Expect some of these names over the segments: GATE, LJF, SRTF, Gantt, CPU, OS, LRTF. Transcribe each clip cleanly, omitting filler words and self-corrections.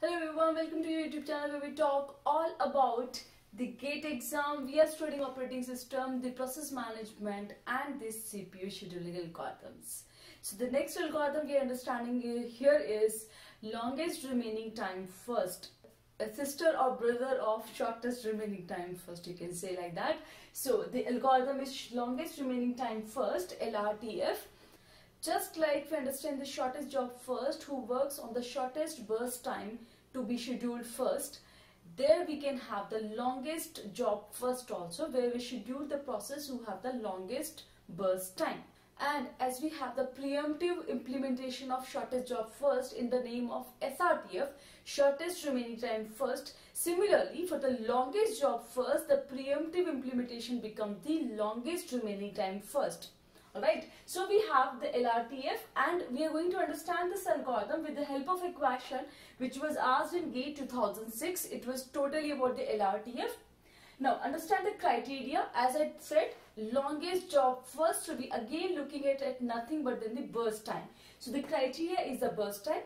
Hello everyone, welcome to your YouTube channel where we talk all about the GATE exam, VS Trading Operating System, the process management and the CPU scheduling algorithms. So the next algorithm we are understanding here is longest remaining time first. A sister or brother of shortest remaining time first, you can say like that. So the algorithm is longest remaining time first, LRTF. Just like we understand the shortest job first, who works on the shortest burst time to be scheduled first, there we can have the longest job first also, where we schedule the process who have the longest burst time. And as we have the preemptive implementation of shortest job first in the name of SRTF, shortest remaining time first, similarly for the longest job first, the preemptive implementation becomes the longest remaining time first. Alright, so we have the LRTF and we are going to understand this algorithm with the help of a question which was asked in GATE 2006. It was totally about the LRTF. Now understand the criteria. As I said, longest job first, so we again looking at nothing but then the burst time. So the criteria is the burst time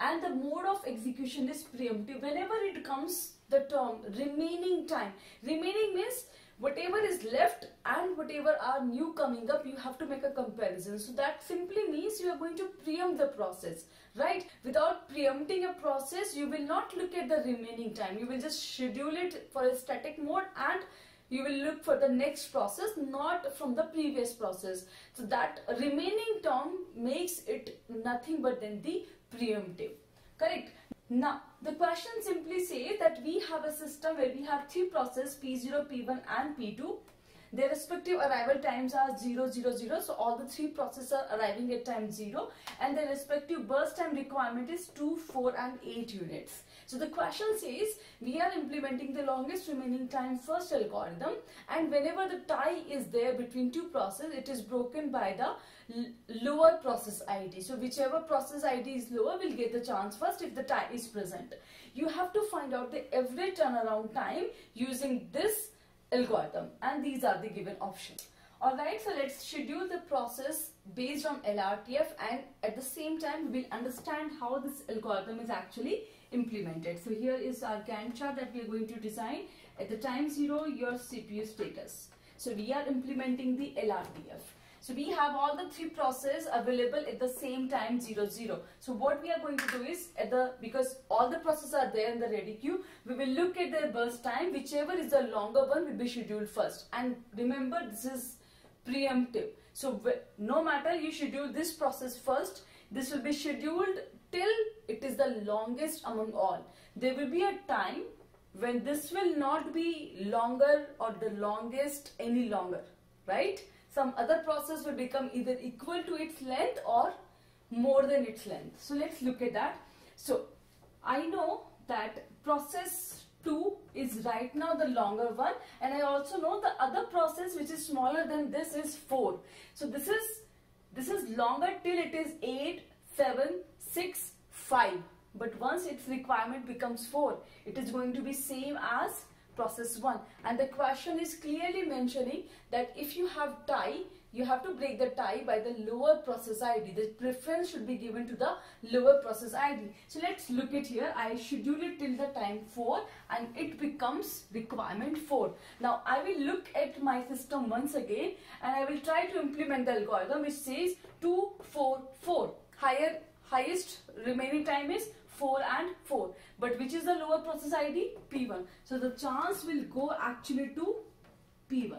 and the mode of execution is preemptive. Whenever it comes the term remaining time, remaining means whatever is left and whatever are new coming up, you have to make a comparison. So that simply means you are going to preempt the process, right? Without preempting a process, you will not look at the remaining time. You will just schedule it for a static mode and you will look for the next process, not from the previous process. So that remaining term makes it nothing but then the preemptive, correct? Now, the question simply says that we have a system where we have three processes P0, P1 and P2. Their respective arrival times are 0, 0, 0. So, all the three processes are arriving at time 0 and their respective burst time requirement is 2, 4 and 8 units. So, the question says we are implementing the longest remaining time first algorithm and whenever the tie is there between two processes, it is broken by the lower process ID. So, whichever process ID is lower will get the chance first if the tie is present. You have to find out the average turnaround time using this algorithm and these are the given options. Alright, so let's schedule the process based on LRTF and at the same time we'll understand how this algorithm is actually implemented. So here is our Gantt chart that we are going to design. At the time 0, your CPU status. So we are implementing the LRTF. So we have all the three processes available at the same time 0, 0. So what we are going to do is, because all the processes are there in the ready queue, we will look at their burst time, whichever is the longer one will be scheduled first. And remember this is preemptive. So no matter you schedule this process first, this will be scheduled till it is the longest among all. There will be a time when this will not be longer or the longest any longer, right? Some other process will become either equal to its length or more than its length. So let's look at that. So I know that process 2 is right now the longer one and I also know the other process which is smaller than this is 4. So this is longer till it is 8, 7, 6, 5. But once its requirement becomes 4, it is going to be same as process 1 and the question is clearly mentioning that if you have tie, you have to break the tie by the lower process ID. The preference should be given to the lower process ID. So let's look at here. I schedule it till the time 4 and it becomes requirement 4. Now I will look at my system once again and I will try to implement the algorithm which says 2, 4, 4. Highest remaining time is 4 and 4, but which is the lower process ID? P1. So the chance will go actually to P1,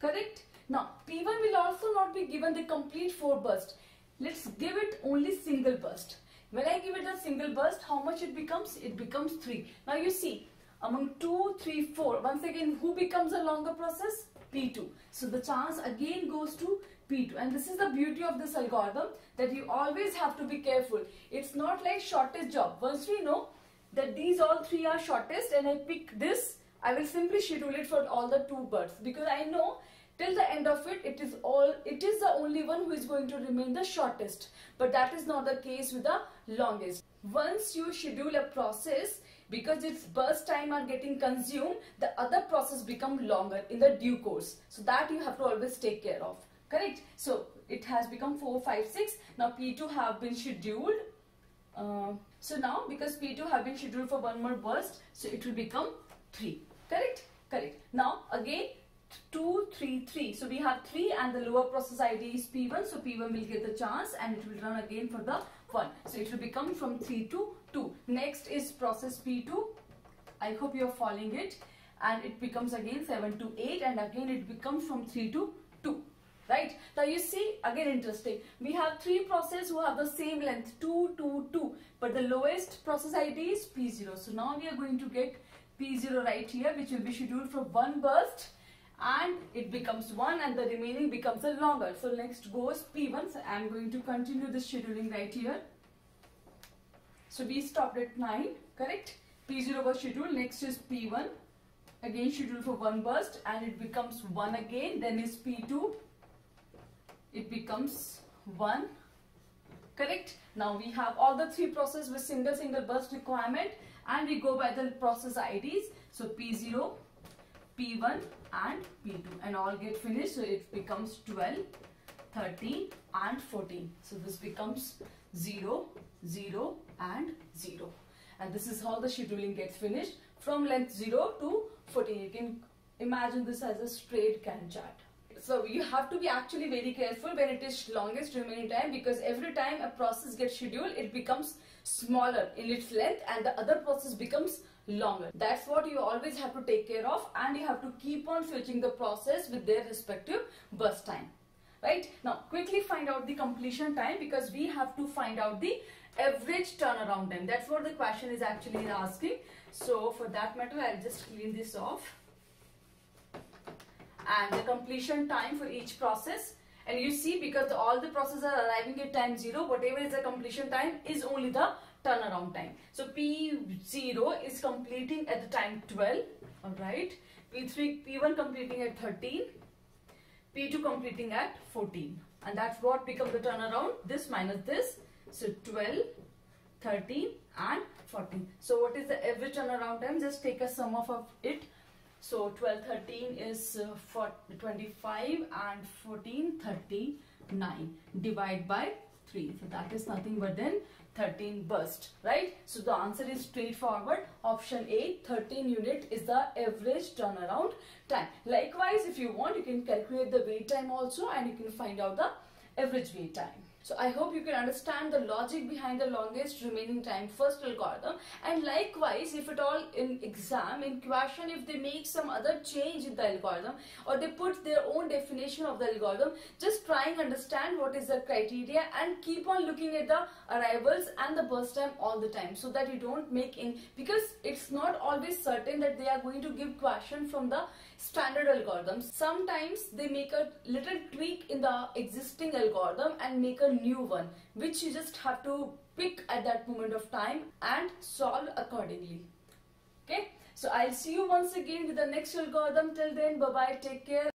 correct? Now P1 will also not be given the complete 4 burst. Let's give it only single burst. When I give it a single burst, how much it becomes? It becomes 3. Now you see, among 2, 3, 4, once again who becomes a longer process? P2. So the chance again goes to P2 and this is the beauty of this algorithm that you always have to be careful. It's not like shortest job. Once we know that these all three are shortest and I pick this, I will simply schedule it for all the 2 bursts because I know till the end of it, it is the only one who is going to remain the shortest. But that is not the case with the longest. Once you schedule a process, because its burst time are getting consumed, the other process become longer in the due course. So that you have to always take care of. Correct? So it has become 4, 5, 6. Now P2 have been scheduled So now, because P2 have been scheduled for one more burst, so it will become 3. Correct? Correct. Now again 2, 3, 3. So we have 3 and the lower process ID is P1. So P1 will get the chance and it will run again for the 1. So it will become from 3 to 2. Next is process P2. I hope you are following it. And it becomes again 7 to 8 and again it becomes from 3 to 2. Right? Now you see, again interesting. We have 3 processes who have the same length 2, 2, 2. But the lowest process ID is P0. So now we are going to get P0 right here, which will be scheduled for one burst. And it becomes 1 and the remaining becomes a longer. So next goes P1. So I am going to continue the scheduling right here. So we stopped at 9, correct? P0 was scheduled, next is P1. Again scheduled for one burst and it becomes 1 again. Then is P2. It becomes 1, correct? Now we have all the 3 processes with single burst requirement and we go by the process IDs. So P0, P1 and P2 and all get finished, so it becomes 12, 13 and 14. So this becomes 0, 0 and 0. And this is how the scheduling gets finished from length 0 to 14. You can imagine this as a straight Gantt chart. So you have to be actually very careful when it is longest remaining time, because every time a process gets scheduled, it becomes smaller in its length and the other process becomes longer. That's what you always have to take care of, and you have to keep on switching the process with their respective burst time. Right? Now quickly find out the completion time, because we have to find out the average turnaround time. That's what the question is actually asking. So for that matter, I'll just clean this off. And the completion time for each process, and you see, because all the processes are arriving at time 0, whatever is the completion time is only the turnaround time. So P0 is completing at the time 12, alright, P1 completing at 13, P2 completing at 14, and that's what becomes the turnaround, this minus this, so 12, 13 and 14. So what is the average turnaround time? Just take a sum of it. So 12, 13 is 25 and 14, 39. Divide by 3. So that is nothing but then 13 burst, right? So the answer is straightforward. Option A, 13 unit is the average turnaround time. Likewise, if you want, you can calculate the wait time also and you can find out the average wait time. So I hope you can understand the logic behind the longest remaining time first algorithm, and likewise if at all in exam, in question, if they make some other change in the algorithm or they put their own definition of the algorithm, just try and understand what is the criteria and keep on looking at the arrivals and the burst time all the time, so that you don't make in, because it's not always certain that they are going to give question from the standard algorithm. Sometimes they make a little tweak in the existing algorithm and make a new one, which you just have to pick at that moment of time and solve accordingly. Okay, so I'll see you once again with the next algorithm. Till then, bye bye, take care.